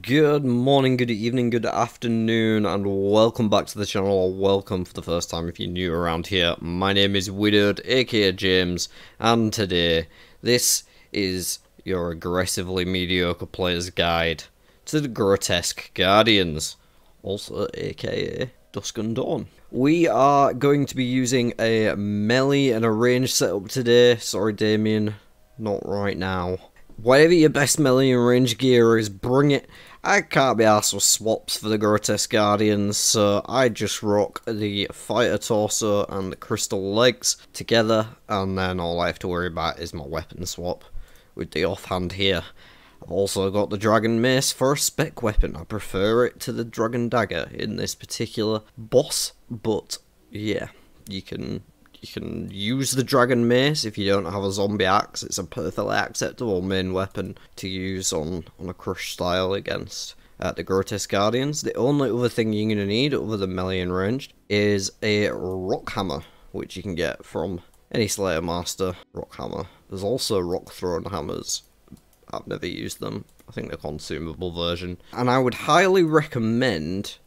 Good morning, good evening, good afternoon, and welcome back to the channel, or welcome for the first time if you're new around here. My name is Widowed, aka James, and today this is your aggressively mediocre player's guide to the Grotesque Guardians, also aka Dusk and Dawn. We are going to be using a melee and a range setup today. Sorry Damien, not right now. Whatever your best melee and range gear is, bring it. I can't be arsed with swaps for the Grotesque Guardians, so I just rock the fighter torso and the crystal legs together, and then all I have to worry about is my weapon swap with the offhand here. I've also got the Dragon Mace for a spec weapon. I prefer it to the Dragon Dagger in this particular boss, but yeah, you can use the Dragon Mace if you don't have a zombie axe. It's a perfectly acceptable main weapon to use on a crush style against the Grotesque Guardians. The only other thing you're going to need other than melee and ranged is a rock hammer, which you can get from any Slayer Master. Rock hammer. There's also rock thrown hammers. I've never used them. I think the consumable version. And I would highly recommend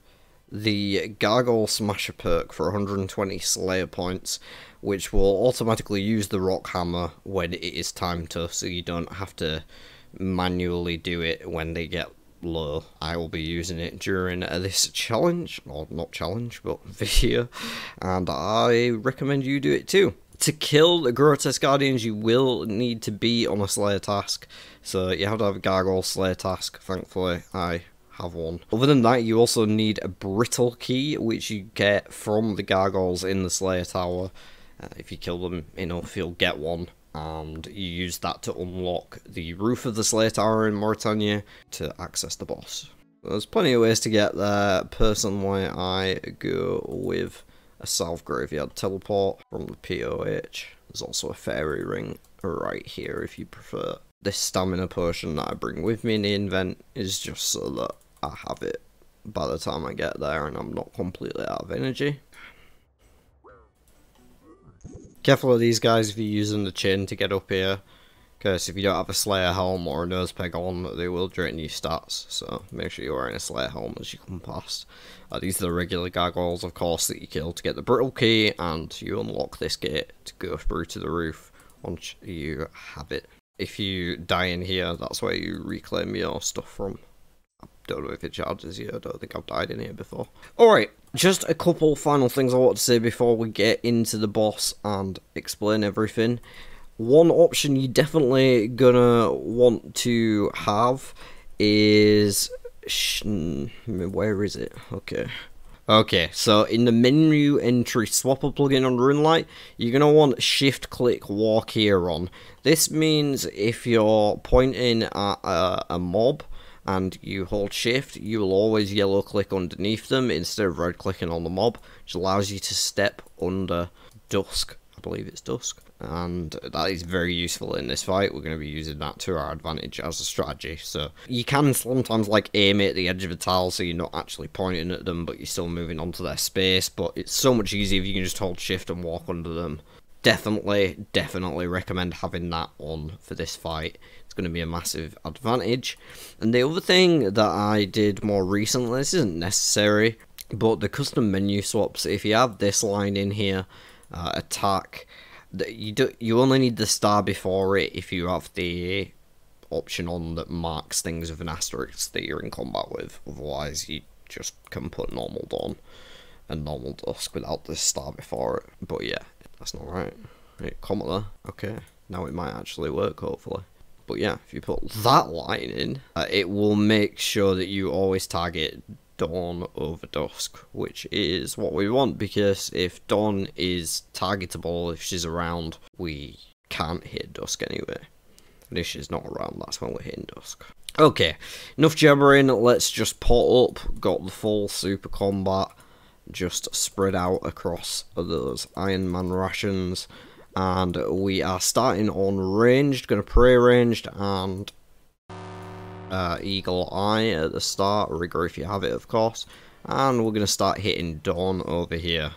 the gargoyle smasher perk for 120 slayer points, which will automatically use the rock hammer when it is time to, so you don't have to manually do it when they get low. I will be using it during this challenge, or not challenge, but video, and I recommend you do it too. To kill the Grotesque Guardians, you will need to be on a slayer task, so you have to have a gargoyle slayer task. Thankfully, I have one. Other than that, you also need a brittle key, which you get from the gargoyles in the Slayer Tower. If you kill them enough, you'll get one, and you use that to unlock the roof of the Slayer Tower in Morytania to access the boss. There's plenty of ways to get there. Personally, I go with a salve graveyard teleport from the POH. There's also a fairy ring right here if you prefer. This stamina potion that I bring with me in the invent is just so that I have it by the time I get there and I'm not completely out of energy. Careful of these guys if you're using the chain to get up here, because if you don't have a slayer helm or a nose peg on, they will drain your stats, so make sure you're wearing a slayer helm as you come past. These are the regular gargoyles, of course, that you kill to get the brittle key, and you unlock this gate to go through to the roof once you have it. If you die in here, that's where you reclaim your stuff from. Don't know if it charges you. I don't think I've died in here before. Alright, just a couple final things I want to say before we get into the boss and explain everything. One option you're definitely gonna want to have is... where is it? Okay. Okay, so in the menu entry swapper plugin on Runelite, you're going to want shift click walk here on. This means if you're pointing at a mob and you hold shift, you will always yellow click underneath them instead of red clicking on the mob, which allows you to step under Dusk. I believe it's Dusk. And that is very useful in this fight. We're going to be using that to our advantage as a strategy. So you can sometimes like aim at the edge of a tile, so you're not actually pointing at them, but you're still moving onto their space. But it's so much easier if you can just hold shift and walk under them. Definitely recommend having that on for this fight. It's going to be a massive advantage. And the other thing that I did more recently, this isn't necessary, but the custom menu swaps. If you have this line in here, attack. You only need the star before it if you have the option on that marks things with an asterisk that you're in combat with. Otherwise, you just can put normal Dawn and normal Dusk without the star before it. But yeah, that's not right. Right, comma there. Okay, now it might actually work, hopefully. But yeah, if you put that line in, it will make sure that you always target Dawn over Dusk, which is what we want, because if Dawn is targetable, if she's around, we can't hit Dusk anyway. And if she's not around, that's when we're hitting Dusk. Okay, enough jabbering, let's just pot up. Got the full super combat, just spread out across those Iron Man rations, and we are starting on ranged, gonna pray ranged, and Eagle Eye at the start, Rigor if you have it of course, and we're going to start hitting Dawn over here.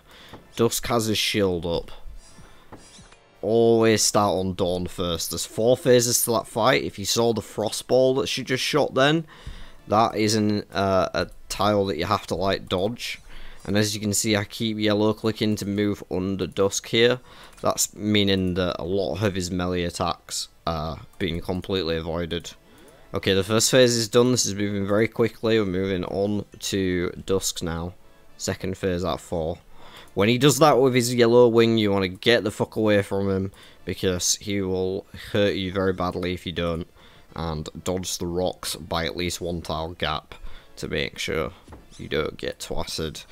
Dusk has his shield up. Always start on Dawn first. There's 4 phases to that fight. If you saw the Frost Ball that she just shot then, That isn't a tile that you have to like dodge. And as you can see, I keep yellow clicking to move under Dusk here. That's meaning that a lot of his melee attacks are being completely avoided. Okay, the first phase is done. This is moving very quickly. We're moving on to Dusk now. Second phase at 4. When he does that with his yellow wing, you want to get the fuck away from him, because he will hurt you very badly if you don't. And dodge the rocks by at least one tile gap to make sure you don't get twatted.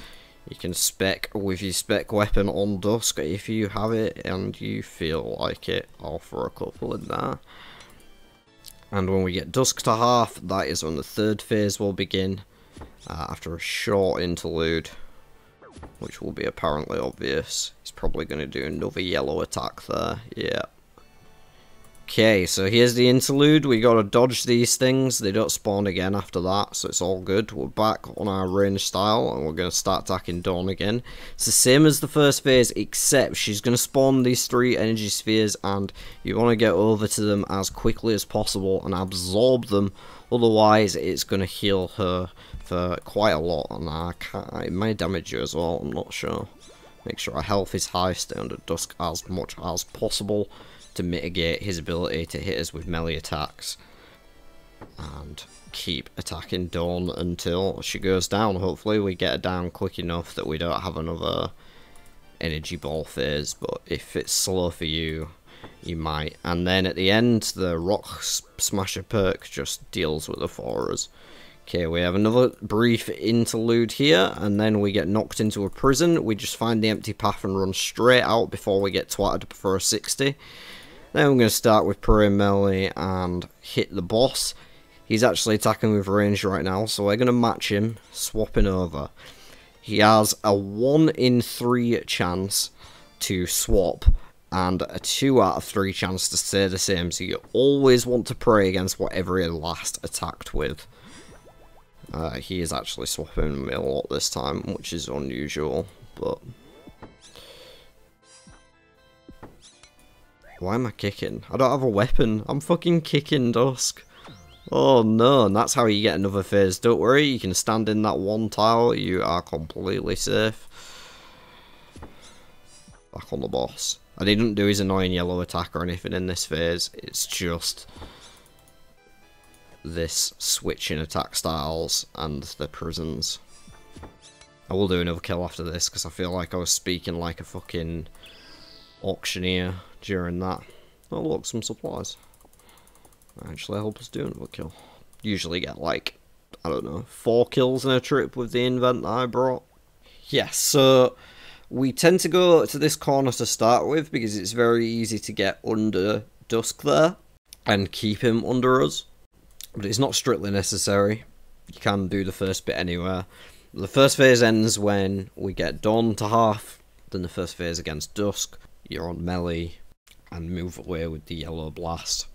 You can spec with your spec weapon on Dusk if you have it and you feel like it. I'll throw a couple in there. And when we get Dusk to half, that is when the third phase will begin, after a short interlude, which will be apparently obvious. He's probably going to do another yellow attack there, yeah. Okay, so here's the interlude. We gotta dodge these things. They don't spawn again after that, so it's all good. We're back on our range style, and we're gonna start attacking Dawn again. It's the same as the first phase, except she's gonna spawn these 3 energy spheres, and you wanna get over to them as quickly as possible and absorb them. Otherwise, it's gonna heal her for quite a lot, and it may damage you as well, I'm not sure. Make sure our health is high, stay under Dusk as much as possible to mitigate his ability to hit us with melee attacks, and keep attacking Dawn until she goes down. Hopefully we get her down quick enough that we don't have another energy ball phase, but if it's slow for you, you might. And then at the end, the rock smasher perk just deals with her for us. Okay, we have another brief interlude here, and then we get knocked into a prison. We just find the empty path and run straight out before we get twatted for a 60. Then I'm going to start with Pro Melee and hit the boss. He's actually attacking with range right now, so we're going to match him, swapping over. He has a 1 in 3 chance to swap, and a 2 out of 3 chance to stay the same, so you always want to pray against whatever he last attacked with. He is actually swapping me a lot this time, which is unusual, but... Why am I kicking? I don't have a weapon. I'm fucking kicking Dusk. Oh no, and that's how you get another phase. Don't worry, you can stand in that one tile. You are completely safe. Back on the boss. I didn't do his annoying yellow attack or anything in this phase. It's just this switching attack styles and the prisons. I will do another kill after this because I feel like I was speaking like a fucking auctioneer during that. Oh look, some supplies. Actually help us do another kill. Usually get like, I don't know, 4 kills in a trip with the invent that I brought. Yes, so we tend to go to this corner to start with because it's very easy to get under Dusk there and keep him under us. But it's not strictly necessary. You can do the first bit anywhere. The first phase ends when we get Dawn to half, then the first phase against Dusk. You're on melee and move away with the yellow blast.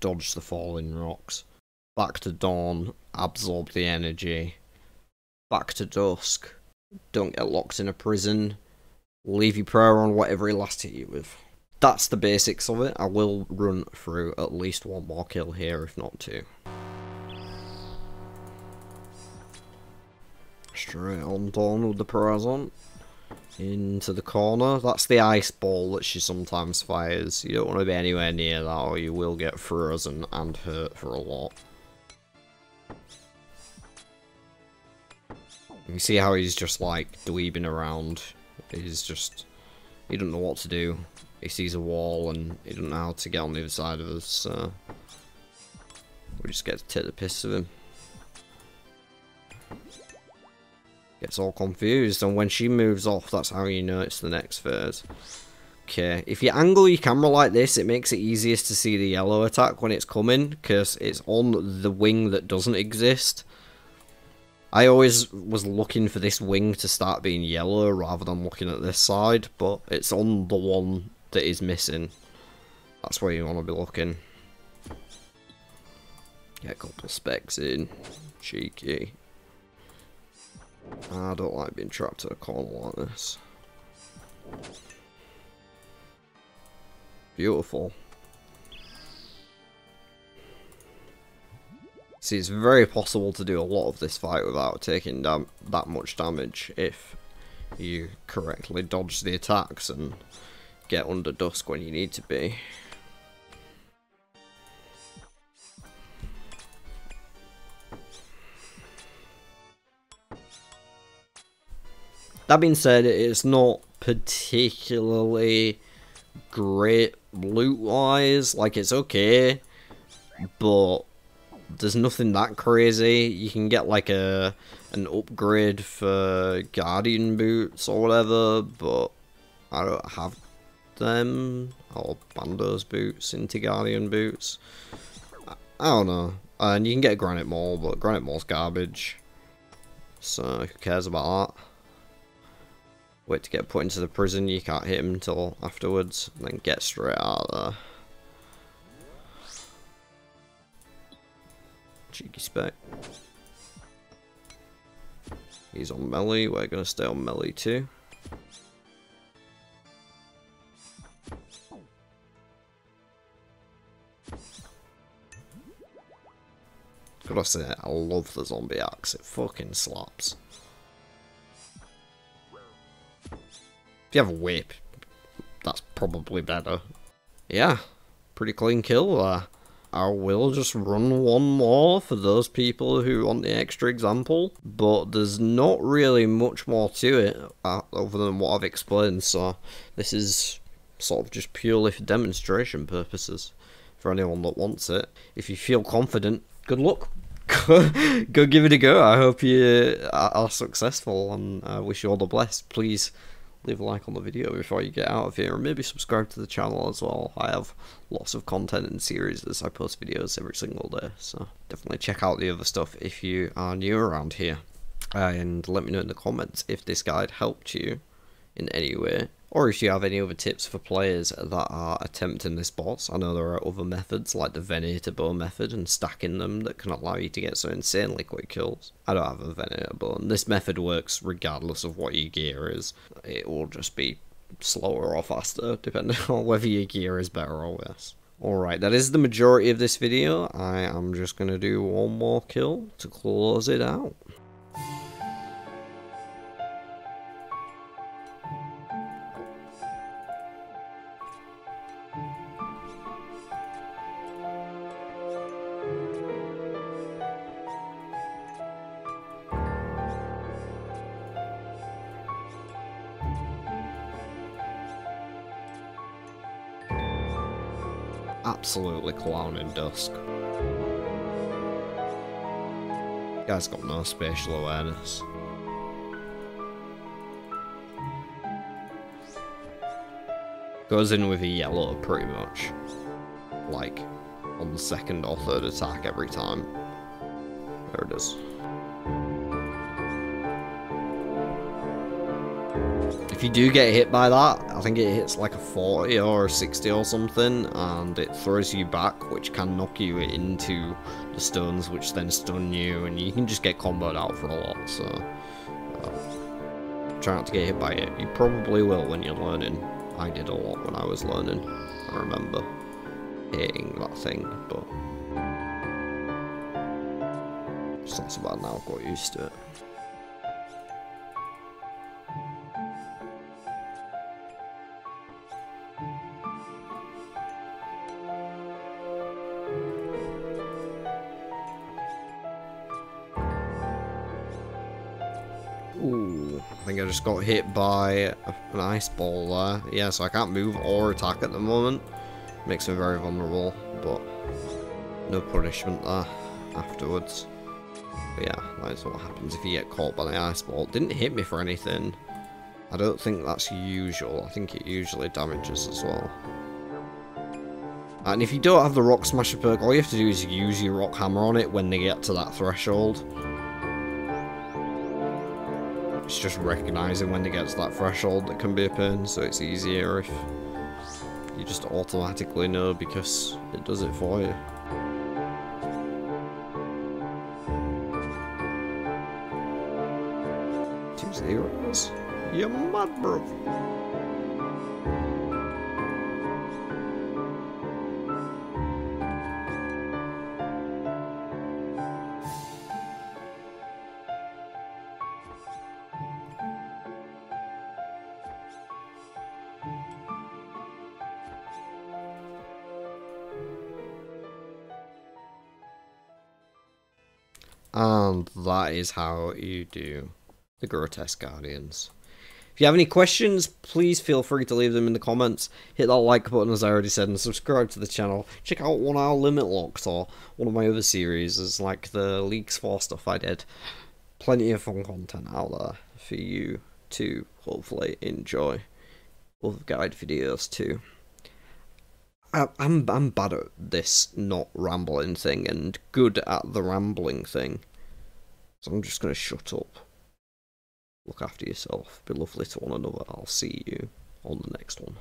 Dodge the falling rocks. Back to Dawn, absorb the energy. Back to Dusk. Don't get locked in a prison. Leave your prayer on whatever he last hit you with. That's the basics of it. I will run through at least one more kill here, if not 2. Straight on Dawn with the prayers on. Into the corner. That's the ice ball that she sometimes fires. You don't want to be anywhere near that or you will get frozen and hurt for a lot. You see how he's just like dweebing around. He's just... He doesn't know what to do. He sees a wall and he doesn't know how to get on the other side of us, so... We just get to take the piss of him. Gets all confused, and when she moves off, that's how you know it's the next phase. Okay, if you angle your camera like this, it makes it easiest to see the yellow attack when it's coming, because it's on the wing that doesn't exist. I always was looking for this wing to start being yellow rather than looking at this side, but it's on the one that is missing. That's where you want to be looking. Get a couple specs in. Cheeky. I don't like being trapped in a corner like this. Beautiful. So it's very possible to do a lot of this fight without taking that much damage if you correctly dodge the attacks and get under Dusk when you need to be. That being said, it's not particularly great loot-wise. Like, it's okay, but there's nothing that crazy. You can get, like, an upgrade for guardian boots or whatever, but I don't have them. Or Bandos boots into guardian boots. I don't know. And you can get a Granite Maul, but Granite Maul's garbage. So, who cares about that? Wait to get put into the prison, you can't hit him until afterwards, and then get straight out of there. Cheeky spec. He's on melee, we're going to stay on melee too. Gotta say, I love the zombie axe, it fucking slaps. If you have a whip, that's probably better. Yeah, pretty clean kill there. I will just run one more for those people who want the extra example, but there's not really much more to it other than what I've explained, so this is sort of just purely for demonstration purposes for anyone that wants it. If you feel confident, good luck. Go give it a go. I hope you are successful and I wish you all the best. Please leave a like on the video before you get out of here, and maybe subscribe to the channel as well. I have lots of content and series as I post videos every single day, so definitely check out the other stuff if you are new around here. And let me know in the comments if this guide helped you in any way, or if you have any other tips for players that are attempting this boss. I know there are other methods like the Venator bow method and stacking them that can allow you to get so insanely quick kills. I don't have a Venator bow, and this method works regardless of what your gear is. It will just be slower or faster depending on whether your gear is better or worse. Alright, that is the majority of this video. I am just going to do one more kill to close it out. Absolutely clowning Dusk. The guy's got no spatial awareness. Goes in with a yellow pretty much. Like, on the second or third attack every time. There it is. If you do get hit by that, I think it hits like a 40 or a 60 or something, and it throws you back, which can knock you into the stones, which then stun you, and you can just get comboed out for a lot, so try not to get hit by it. You probably will when you're learning. I did a lot when I was learning. I remember hating that thing, but it's not so bad now, I've got used to it. Ooh, I think I just got hit by an ice ball there. Yeah, so I can't move or attack at the moment. Makes me very vulnerable, but no punishment there afterwards. But yeah, that is what happens if you get caught by the ice ball. It didn't hit me for anything. I don't think that's usual. I think it usually damages as well. And if you don't have the rock smasher perk, all you have to do is use your rock hammer on it when they get to that threshold. It's just recognising when it gets to that threshold that can be a pain, so it's easier if you just automatically know because it does it for you. Two zeros? You're mad, bro. And that is how you do the Grotesque Guardians. If you have any questions, please feel free to leave them in the comments. Hit that like button, as I already said, and subscribe to the channel. Check out one of our limit locks or one of my other series, is like the Leaks 4 stuff I did. Plenty of fun content out there for you to hopefully enjoy. Other guide videos too. I'm bad at this not rambling thing and good at the rambling thing. So I'm just going to shut up. Look after yourself. Be lovely to one another. I'll see you on the next one.